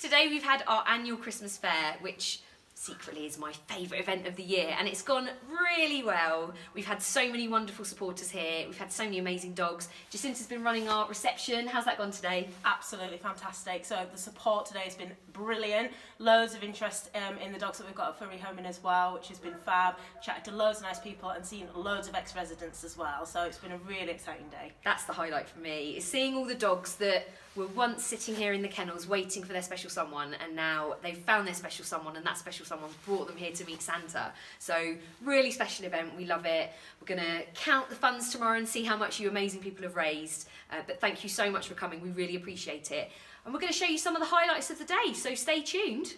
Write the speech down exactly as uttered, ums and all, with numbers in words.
Today we've had our annual Christmas fair, which secretly is my favourite event of the year, and it's gone really well. We've had so many wonderful supporters here, we've had so many amazing dogs. Jacinta's been running our reception. How's that gone today? Absolutely fantastic. So the support today has been brilliant. Loads of interest um, in the dogs that we've got for rehoming as well, which has been fab. Chatted to loads of nice people and seen loads of ex-residents as well, so it's been a really exciting day. That's the highlight for me, is seeing all the dogs that were once sitting here in the kennels waiting for their special someone, and now they've found their special someone, and that special someone brought them here to meet Santa. So really special event, we love it. We're gonna count the funds tomorrow and see how much you amazing people have raised, uh, but thank you so much for coming, we really appreciate it. And we're gonna show you some of the highlights of the day, so stay tuned.